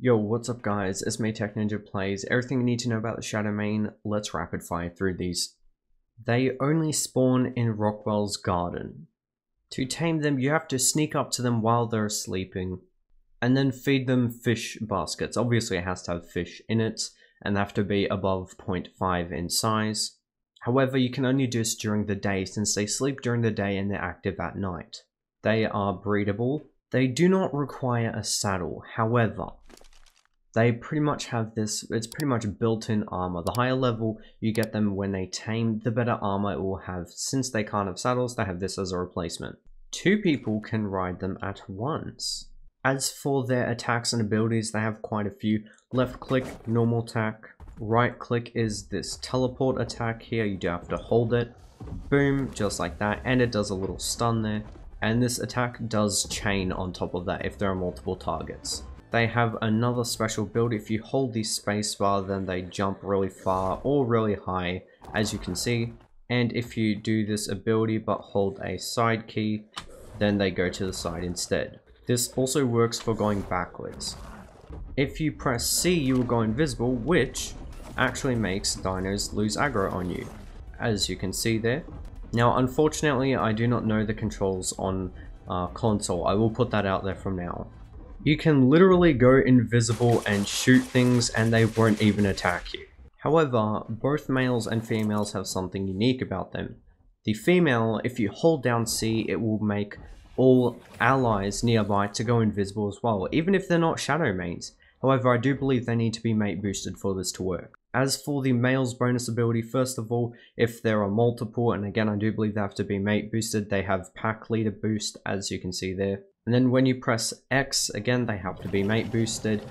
Yo, what's up guys, it's me Tech Ninja Plays. Everything you need to know about the Shadowmane, let's rapid fire through these. They only spawn in Rockwell's Garden. To tame them, you have to sneak up to them while they're sleeping, and then feed them fish baskets. Obviously it has to have fish in it, and they have to be above 0.5 in size. However, you can only do this during the day since they sleep during the day and they're active at night. They are breedable. They do not require a saddle, however, they pretty much have this, it's pretty much built-in armor. The higher level you get them when they tame, the better armor it will have. Since they can't have saddles, they have this as a replacement. Two people can ride them at once. As for their attacks and abilities, they have quite a few. Left click, normal attack. Right click is this teleport attack here. You do have to hold it. Boom, just like that. And it does a little stun there. And this attack does chain on top of that if there are multiple targets. They have another special build. If you hold the spacebar, then they jump really far or really high, as you can see. And if you do this ability but hold a side key, then they go to the side instead. This also works for going backwards. If you press C, you will go invisible, which actually makes dinos lose aggro on you, as you can see there. Now, unfortunately, I do not know the controls on console. I will put that out there from now. You can literally go invisible and shoot things and they won't even attack you. However, both males and females have something unique about them. The female, if you hold down C, it will make all allies nearby to go invisible as well, even if they're not shadow mates. However, I do believe they need to be mate boosted for this to work. As for the male's bonus ability, first of all, if there are multiple, and again I do believe they have to be mate boosted, they have pack leader boost, as you can see there. And then when you press X, again, they have to be mate boosted.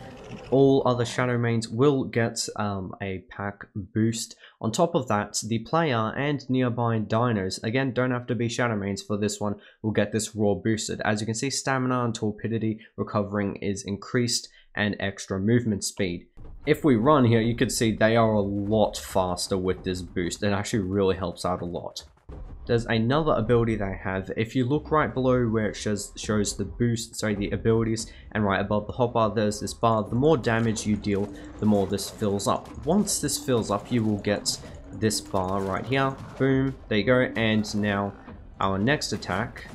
All other Shadowmanes will get a pack boost. On top of that, the player and nearby dinos, again, don't have to be Shadowmanes for this one, will get this raw boosted. As you can see, stamina and torpidity recovering is increased and extra movement speed. If we run here, you can see they are a lot faster with this boost. It actually really helps out a lot. There's another ability they have. If you look right below where it shows the boost, sorry, the abilities, and right above the hotbar, there's this bar. The more damage you deal, the more this fills up. Once this fills up, you will get this bar right here. Boom, there you go. And now our next attack,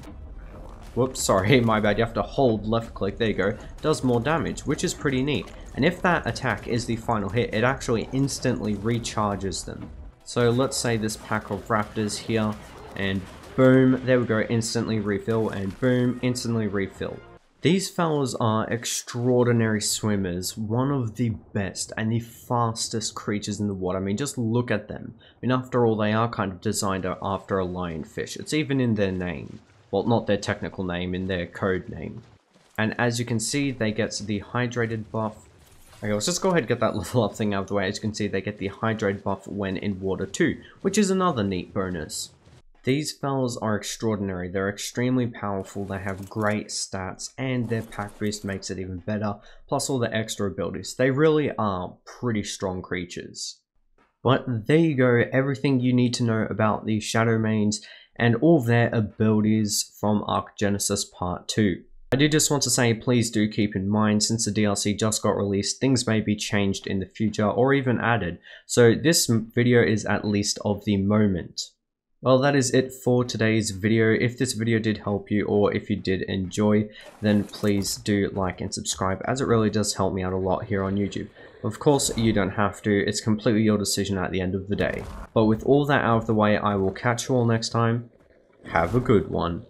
whoops, sorry, my bad, you have to hold left click, there you go, does more damage, which is pretty neat. And if that attack is the final hit, it actually instantly recharges them. So let's say this pack of raptors here, and boom, there we go, instantly refill, and boom, instantly refill. These fellas are extraordinary swimmers, one of the best and the fastest creatures in the water. I mean, just look at them. I mean, after all, they are kind of designed after a lionfish. It's even in their name. Well, not their technical name, in their code name. And as you can see, they get the hydrated buff. Okay, let's just go ahead and get that level up thing out of the way. As you can see, they get the hydrated buff when in water too, which is another neat bonus. These fellas are extraordinary. They're extremely powerful, they have great stats, and their pack boost makes it even better, plus all the extra abilities. They really are pretty strong creatures. But there you go, everything you need to know about the Shadowmanes and all their abilities from Arc Genesis Part 2. I do just want to say, please do keep in mind, since the DLC just got released, things may be changed in the future or even added. So this video is at least of the moment. Well, that is it for today's video. If this video did help you, or if you did enjoy, then please do like and subscribe, as it really does help me out a lot here on YouTube. Of course, you don't have to. It's completely your decision at the end of the day. But with all that out of the way, I will catch you all next time. Have a good one.